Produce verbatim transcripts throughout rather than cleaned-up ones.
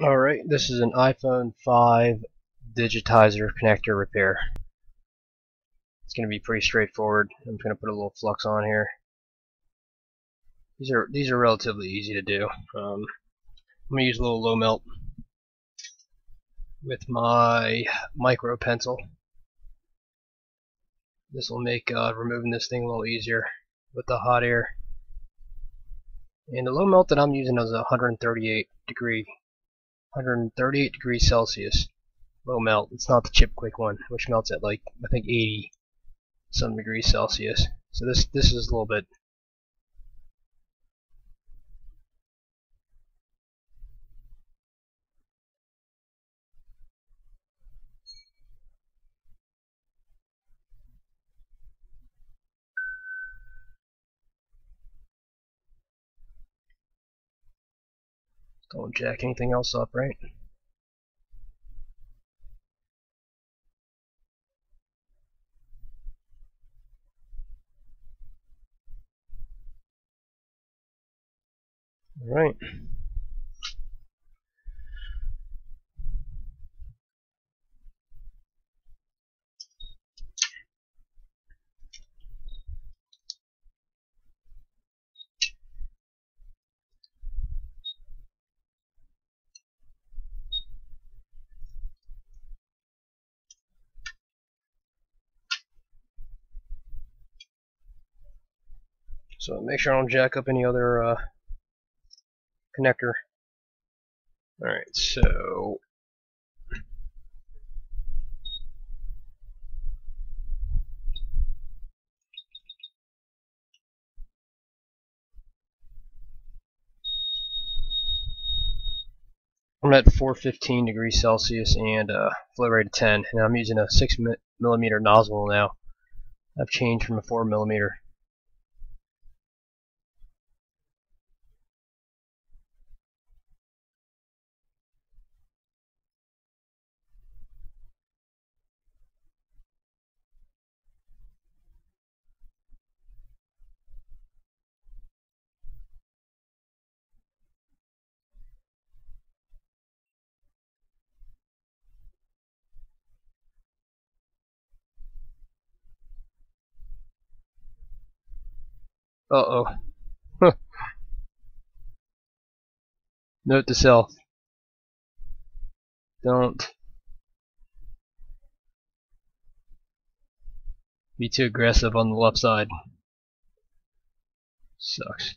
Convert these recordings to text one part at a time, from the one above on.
Alright, this is an iPhone five digitizer connector repair. It's going to be pretty straightforward. I'm going to put a little flux on here. These are these are relatively easy to do. Um, I'm going to use a little low melt with my micro pencil. This will make uh, removing this thing a little easier with the hot air. And the low melt that I'm using is a one hundred thirty-eight degree. one hundred thirty-eight degrees Celsius low melt. It's not the Chip Quick one, which melts at like I think eighty some degrees Celsius. So this this is a little bit Don't jack anything else up, right? All right. So make sure I don't jack up any other uh, connector. Alright, so I'm at four fifteen degrees Celsius and uh, flow rate of ten, and I'm using a six millimeter nozzle now. I've changed from a four millimeter. Uh oh. Note to self. Don't be too aggressive on the left side. Sucks.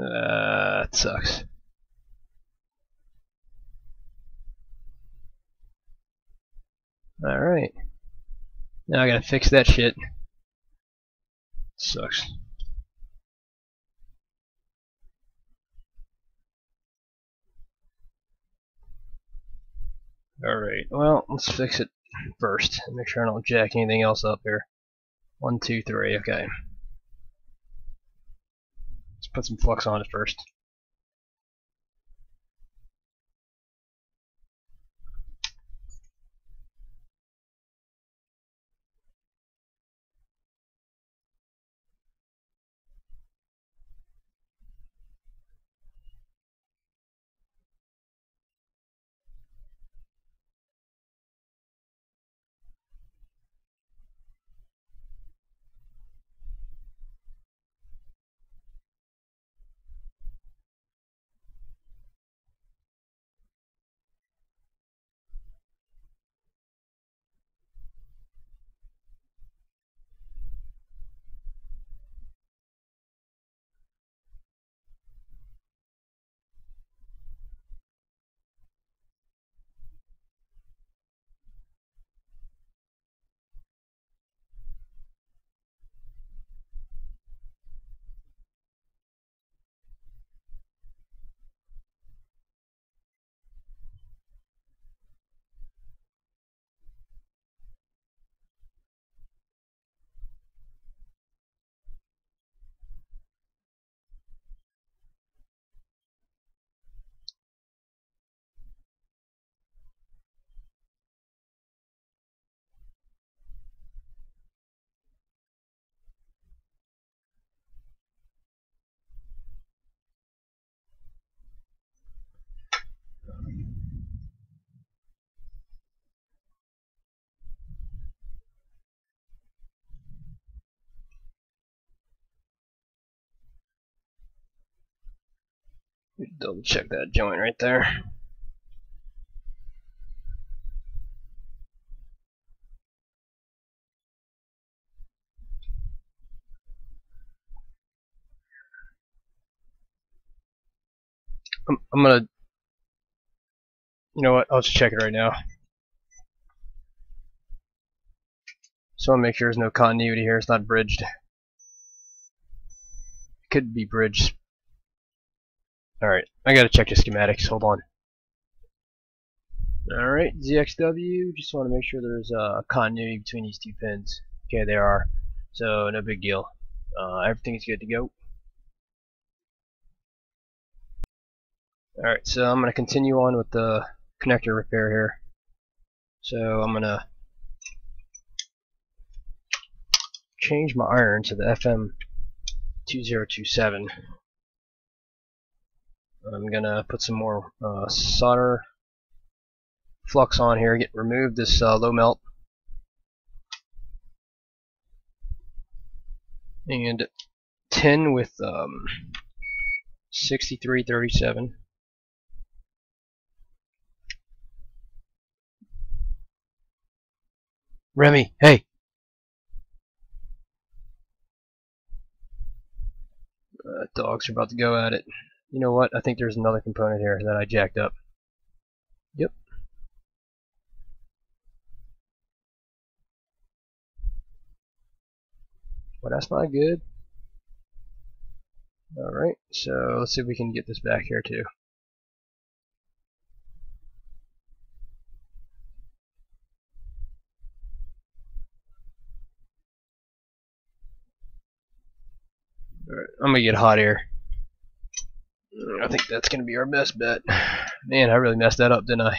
Uh, it sucks. Alright. Now I gotta fix that shit. Sucks. Alright, well, let's fix it first. Make sure I don't jack anything else up here. One, two, three, okay. Let's put some flux on it first. Double check that joint right there. I'm, I'm gonna, you know what, I'll just check it right now. So I'll make sure there's no continuity here, it's not bridged. It could be bridged. Alright, I gotta check the schematics, hold on. Alright, Z X W, just want to make sure there's uh, continuity between these two pins. Okay, there are, so no big deal. Uh, everything's good to go. Alright, so I'm going to continue on with the connector repair here. So I'm going to change my iron to the F M two zero two seven. I'm going to put some more uh, solder flux on here, get remove this uh, low melt. And tin with um, sixty-three thirty-seven. Remy, hey. Uh, dogs are about to go at it. You know what? I think there's another component here that I jacked up. Yep. Well, that's not good. Alright, so let's see if we can get this back here too. Alright, I'm gonna get hot air. I think that's gonna be our best bet. Man, I really messed that up, didn't I?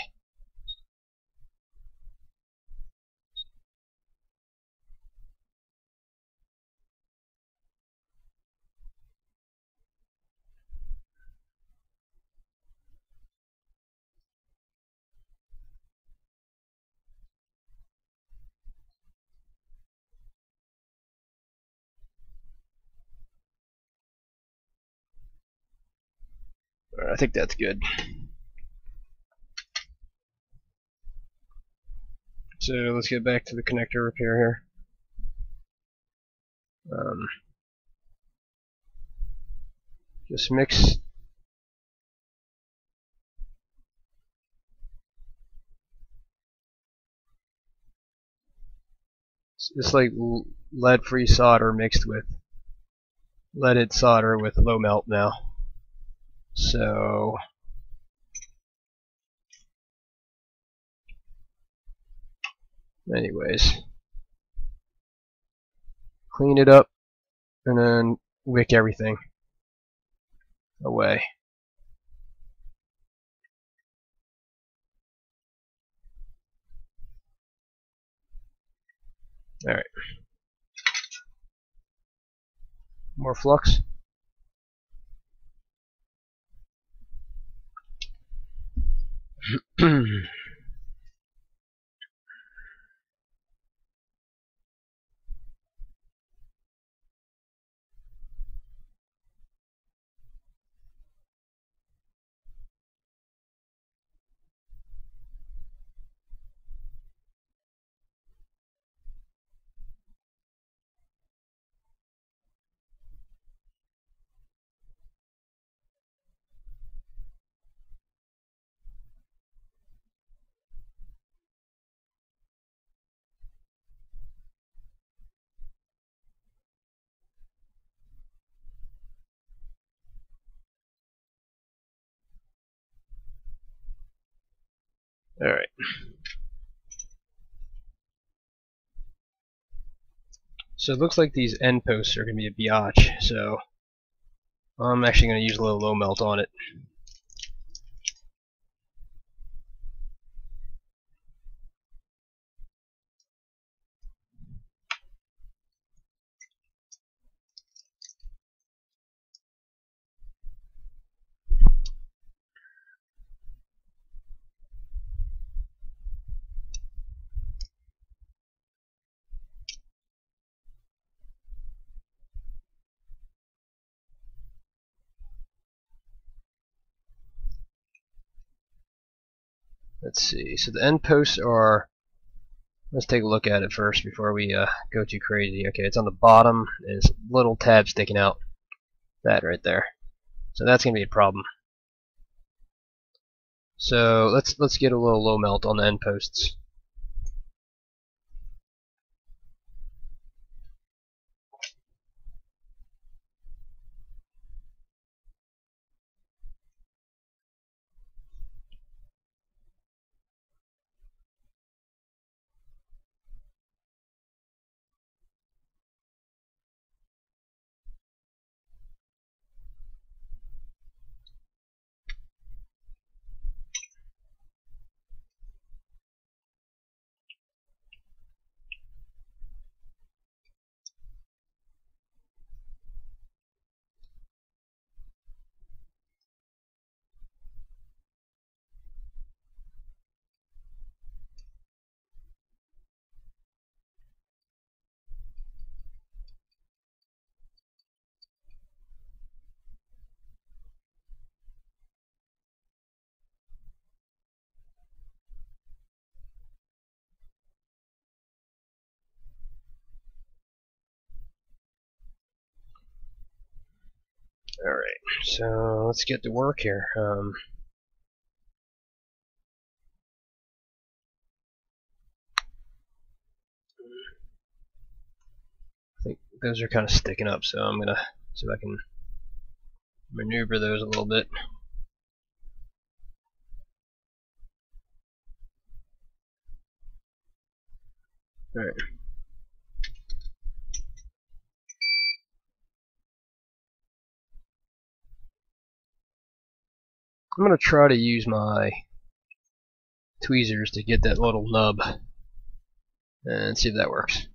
I think that's good. So let's get back to the connector repair here. Um, just mix. It's like lead-free solder mixed with leaded solder with low melt now. So anyways, clean it up and then wick everything away. All right, more flux. All right. So it looks like these end posts are going to be a biatch. So I'm actually going to use a little low melt on it. Let's see, so the end posts are, let's take a look at it first before we uh, go too crazy. Okay, it's on the bottom, and it's little tabs sticking out, that right there. So that's going to be a problem. So let's let's get a little low melt on the end posts. Alright, so let's get to work here. Um, I think those are kind of sticking up, so I'm gonna see if I can maneuver those a little bit. Alright. I'm going to try to use my tweezers to get that little nub and see if that works.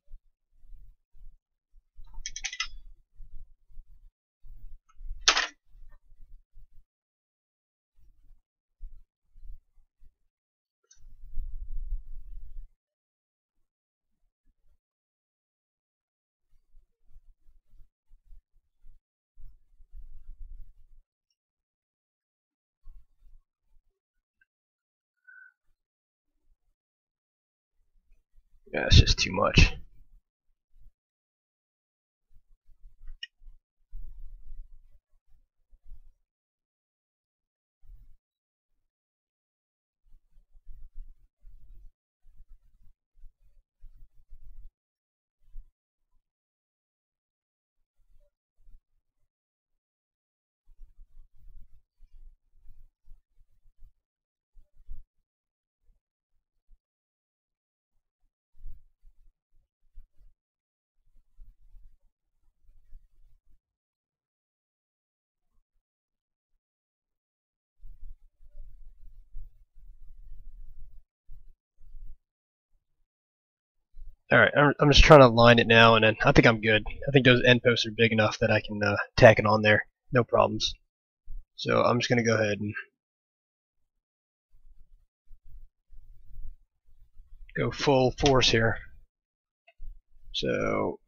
Yeah, it's just too much. Alright, I'm, I'm just trying to line it now, and then I think I'm good. I think those end posts are big enough that I can uh, tack it on there, no problems. So I'm just going to go ahead and go full force here. So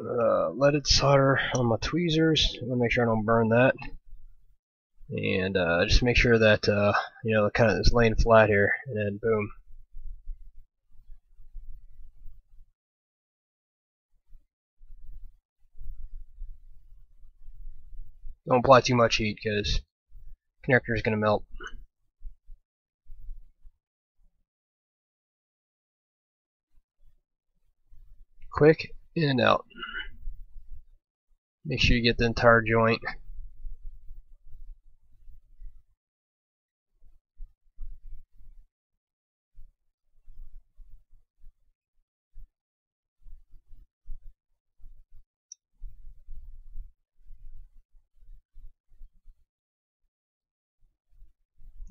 uh, leaded solder on my tweezers. I'm going to make sure I don't burn that, and uh, just make sure that uh, you know, kind of is laying flat here, and then boom. Don't apply too much heat because the connector is going to melt. Quick in and out. Make sure you get the entire joint.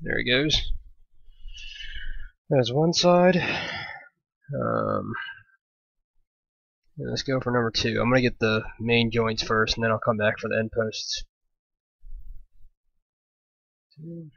There it goes. That's one side. Um, let's go for number two. I'm going to get the main joints first, and then I'll come back for the end posts. Two.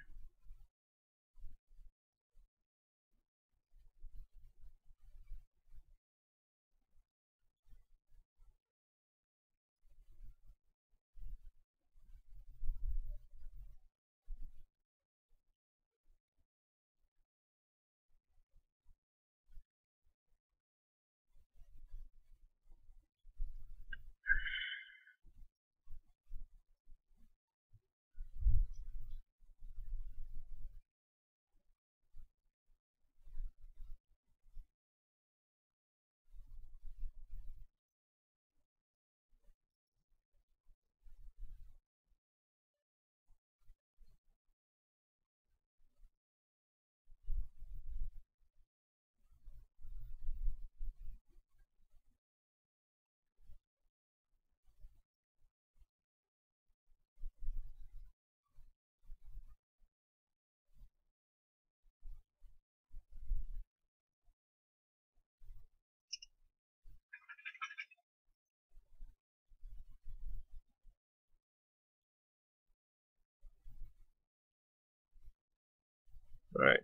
All right.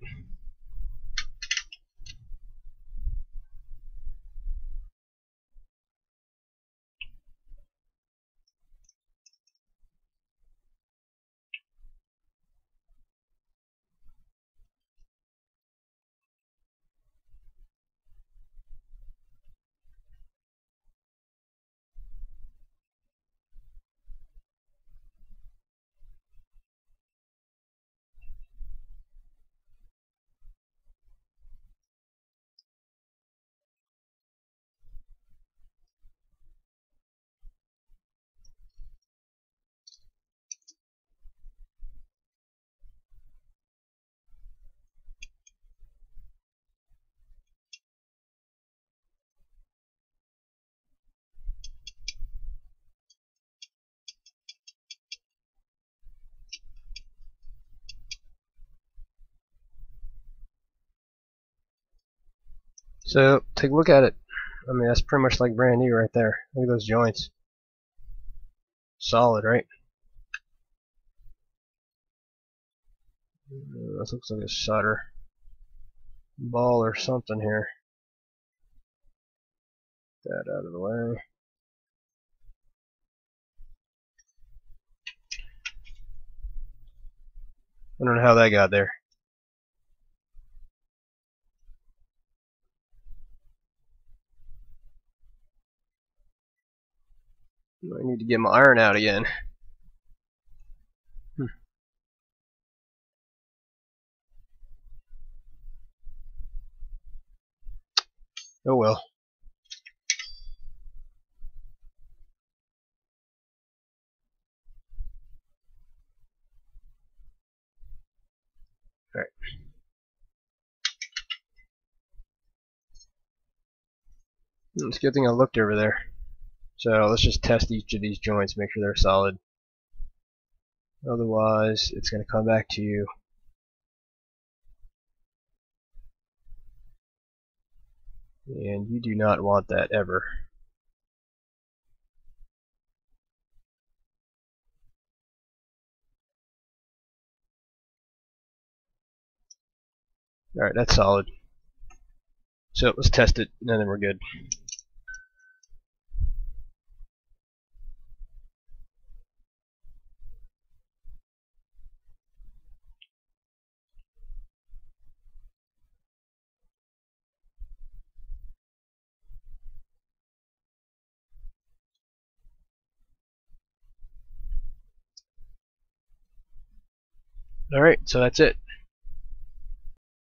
So take a look at it. I mean, that's pretty much like brand new right there. Look at those joints. Solid, right? That looks like a solder ball or something here. Get that out of the way. I don't know how that got there. I need to get my iron out again. Hmm. Oh well. All right. It's a good thing I looked over there. So let's just test each of these joints, make sure they're solid. Otherwise, it's going to come back to you. And you do not want that ever. Alright, that's solid. So let's test it, and then we're good. Alright, so that's it.